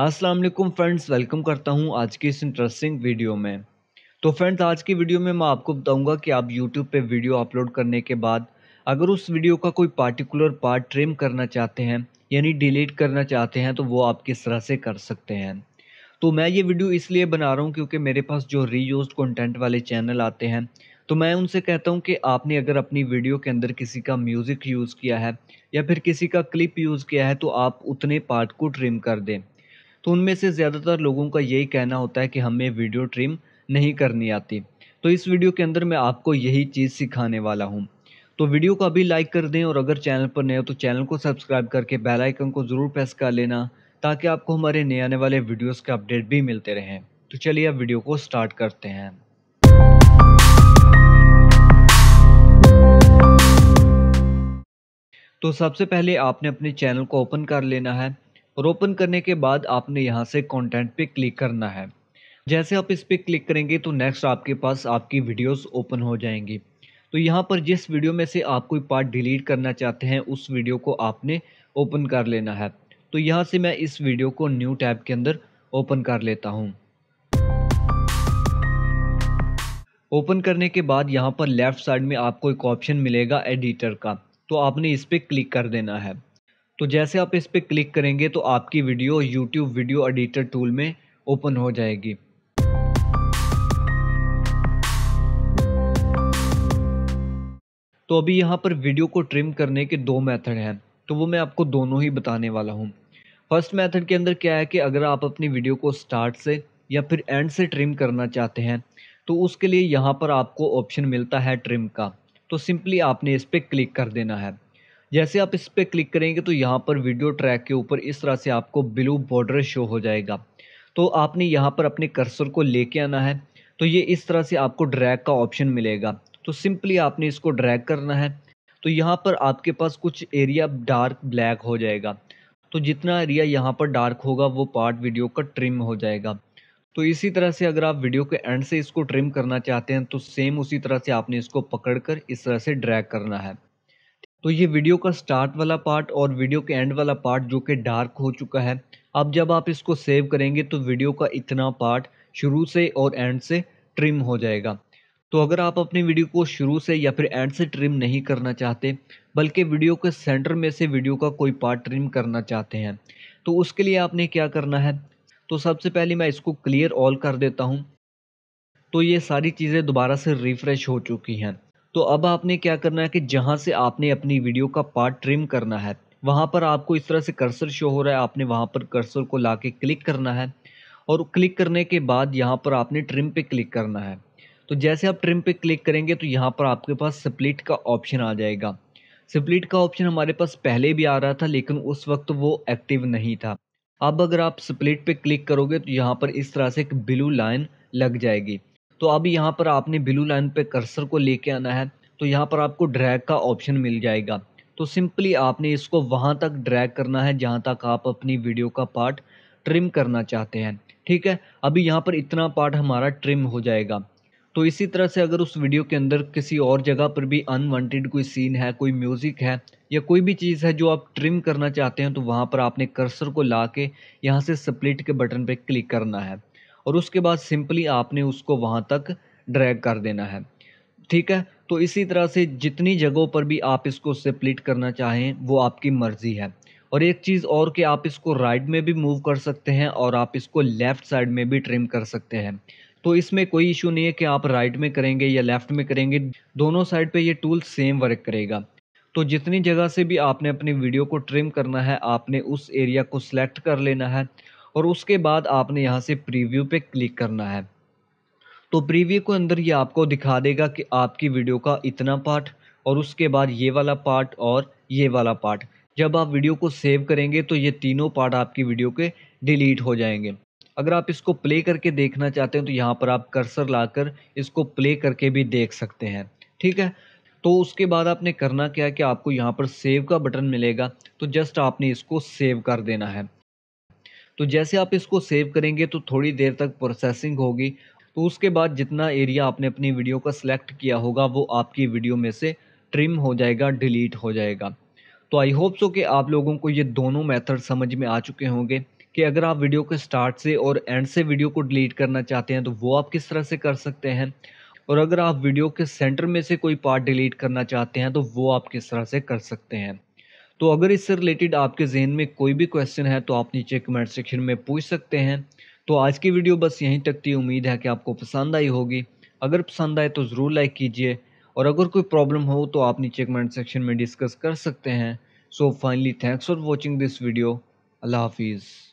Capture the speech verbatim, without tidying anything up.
अस्सलाम वालेकुम friends, welcome करता हूं आज की इस इंटरेस्टिंग वीडियो में। तो फ्रेंड्स, आज की वीडियो में मैं आपको बताऊंगा कि आप YouTube पे वीडियो अपलोड करने के बाद अगर उस वीडियो का कोई पार्टिकुलर पार्ट ट्रिम करना चाहते हैं यानी डिलीट करना चाहते हैं तो वो आप किस तरह से कर सकते हैं। तो मैं ये वीडियो इसलिए बना रहा हूँ क्योंकि मेरे पास जो रीयूज्ड कंटेंट वाले चैनल आते हैं तो मैं उनसे कहता हूँ कि आपने अगर अपनी वीडियो के अंदर किसी का म्यूज़िक यूज़ किया है या फिर किसी का क्लिप यूज़ किया है तो आप उतने पार्ट को ट्रिम कर दें। तो उनमें से ज़्यादातर लोगों का यही कहना होता है कि हमें वीडियो ट्रिम नहीं करनी आती। तो इस वीडियो के अंदर मैं आपको यही चीज़ सिखाने वाला हूं। तो वीडियो को अभी लाइक कर दें और अगर चैनल पर नए हो तो चैनल को सब्सक्राइब करके बेल आइकन को ज़रूर प्रेस कर लेना ताकि आपको हमारे नए आने वाले वीडियोज़ के अपडेट भी मिलते रहें। तो चलिए अब वीडियो को स्टार्ट करते हैं। तो सबसे पहले आपने अपने चैनल को ओपन कर लेना है और ओपन करने के बाद आपने यहाँ से कंटेंट पे क्लिक करना है। जैसे आप इस पर क्लिक करेंगे तो नेक्स्ट आपके पास आपकी वीडियोस ओपन हो जाएंगी। तो यहाँ पर जिस वीडियो में से आप कोई पार्ट डिलीट करना चाहते हैं उस वीडियो को आपने ओपन कर लेना है। तो यहाँ से मैं इस वीडियो को न्यू टैब के अंदर ओपन कर लेता हूँ। ओपन करने के बाद यहाँ पर लेफ़्ट साइड में आपको एक ऑप्शन मिलेगा एडिटर का, तो आपने इस पर क्लिक कर देना है। तो जैसे आप इस पर क्लिक करेंगे तो आपकी video YouTube video editor tool में ओपन हो जाएगी। तो अभी यहाँ पर वीडियो को ट्रिम करने के दो मेथड हैं, तो वो मैं आपको दोनों ही बताने वाला हूँ। फर्स्ट मेथड के अंदर क्या है कि अगर आप अपनी वीडियो को स्टार्ट से या फिर एंड से ट्रिम करना चाहते हैं तो उसके लिए यहाँ पर आपको ऑप्शन मिलता है ट्रिम का। तो सिंपली आपने इस पर क्लिक कर देना है। जैसे आप इस पर क्लिक करेंगे तो यहाँ पर वीडियो ट्रैक के ऊपर इस तरह से आपको ब्लू बॉर्डर शो हो जाएगा। तो आपने यहाँ पर अपने कर्सर को लेके आना है। तो ये इस तरह से आपको ड्रैग का ऑप्शन मिलेगा, तो सिंपली आपने इसको ड्रैग करना है। तो यहाँ पर आपके पास कुछ एरिया डार्क ब्लैक हो जाएगा, तो जितना एरिया यहाँ पर डार्क होगा वो पार्ट वीडियो का ट्रिम हो जाएगा। तो इसी तरह से अगर आप वीडियो के एंड से इसको ट्रिम करना चाहते हैं तो सेम उसी तरह से आपने इसको पकड़ कर इस तरह से ड्रैग करना है। तो ये वीडियो का स्टार्ट वाला पार्ट और वीडियो के एंड वाला पार्ट जो कि डार्क हो चुका है। अब जब आप इसको सेव करेंगे तो वीडियो का इतना पार्ट शुरू से और एंड से ट्रिम हो जाएगा। तो अगर आप अपनी वीडियो को शुरू से या फिर एंड से ट्रिम नहीं करना चाहते बल्कि वीडियो के सेंटर में से वीडियो का कोई पार्ट ट्रिम करना चाहते हैं तो उसके लिए आपने क्या करना है। तो सबसे पहले मैं इसको क्लियर ऑल कर देता हूँ। तो ये सारी चीज़ें दोबारा से रिफ़्रेश हो चुकी हैं। तो अब आपने क्या करना है कि जहाँ से आपने अपनी वीडियो का पार्ट ट्रिम करना है वहाँ पर आपको इस तरह से कर्सर शो हो रहा है, आपने वहाँ पर कर्सर को ला के क्लिक करना है और क्लिक करने के बाद यहाँ पर आपने ट्रिम पे क्लिक करना है। तो जैसे आप ट्रिम पे क्लिक करेंगे तो यहाँ पर आपके पास स्प्लिट का ऑप्शन आ जाएगा। स्प्लिट का ऑप्शन हमारे पास पहले भी आ रहा था लेकिन उस वक्त वो एक्टिव नहीं था। अब अगर आप स्प्लिट पर क्लिक करोगे तो यहाँ पर इस तरह से एक ब्लू लाइन लग जाएगी। तो अब यहाँ पर आपने ब्लू लाइन पे कर्सर को लेके आना है। तो यहाँ पर आपको ड्रैग का ऑप्शन मिल जाएगा, तो सिंपली आपने इसको वहाँ तक ड्रैग करना है जहाँ तक आप अपनी वीडियो का पार्ट ट्रिम करना चाहते हैं। ठीक है, अभी यहाँ पर इतना पार्ट हमारा ट्रिम हो जाएगा। तो इसी तरह से अगर उस वीडियो के अंदर किसी और जगह पर भी अनवांटेड कोई सीन है, कोई म्यूज़िक है या कोई भी चीज़ है जो आप ट्रिम करना चाहते हैं तो वहाँ पर आपने कर्सर को ला के यहाँ से स्प्लिट के बटन पर क्लिक करना है और उसके बाद सिंपली आपने उसको वहाँ तक ड्रैग कर देना है। ठीक है, तो इसी तरह से जितनी जगहों पर भी आप इसको स्प्लिट करना चाहें वो आपकी मर्ज़ी है। और एक चीज़ और कि आप इसको राइट में भी मूव कर सकते हैं और आप इसको लेफ़्ट साइड में भी ट्रिम कर सकते हैं। तो इसमें कोई इशू नहीं है कि आप राइट में करेंगे या लेफ़्ट में करेंगे, दोनों साइड पर ये टूल सेम वर्क करेगा। तो जितनी जगह से भी आपने अपनी वीडियो को ट्रिम करना है आपने उस एरिया को सिलेक्ट कर लेना है और उसके बाद आपने यहाँ से प्रीव्यू पे क्लिक करना है। तो प्रीव्यू के अंदर ये आपको दिखा देगा कि आपकी वीडियो का इतना पार्ट और उसके बाद ये वाला पार्ट और ये वाला पार्ट। जब आप वीडियो को सेव करेंगे तो ये तीनों पार्ट आपकी वीडियो के डिलीट हो जाएंगे। अगर आप इसको प्ले करके देखना चाहते हैं तो यहाँ पर आप कर्सर लाकर इसको प्ले करके भी देख सकते हैं। ठीक है, तो उसके बाद आपने करना क्या है कि आपको यहाँ पर सेव का बटन मिलेगा, तो जस्ट आपने इसको सेव कर देना है। तो जैसे आप इसको सेव करेंगे तो थोड़ी देर तक प्रोसेसिंग होगी। तो उसके बाद जितना एरिया आपने अपनी वीडियो का सिलेक्ट किया होगा वो आपकी वीडियो में से ट्रिम हो जाएगा, डिलीट हो जाएगा। तो आई होप सो कि आप लोगों को ये दोनों मेथड समझ में आ चुके होंगे कि अगर आप वीडियो के स्टार्ट से और एंड से वीडियो को डिलीट करना चाहते हैं तो वो आप किस तरह से कर सकते हैं, और अगर आप वीडियो के सेंटर में से कोई पार्ट डिलीट करना चाहते हैं तो वो आप किस तरह से कर सकते हैं। तो अगर इससे रिलेटेड आपके जहन में कोई भी क्वेश्चन है तो आप नीचे कमेंट सेक्शन में पूछ सकते हैं। तो आज की वीडियो बस यहीं तक थी, उम्मीद है कि आपको पसंद आई होगी। अगर पसंद आए तो ज़रूर लाइक कीजिए, और अगर कोई प्रॉब्लम हो तो आप नीचे कमेंट सेक्शन में डिस्कस कर सकते हैं। So finally thanks for watching this video. अल्लाह हाफिज़।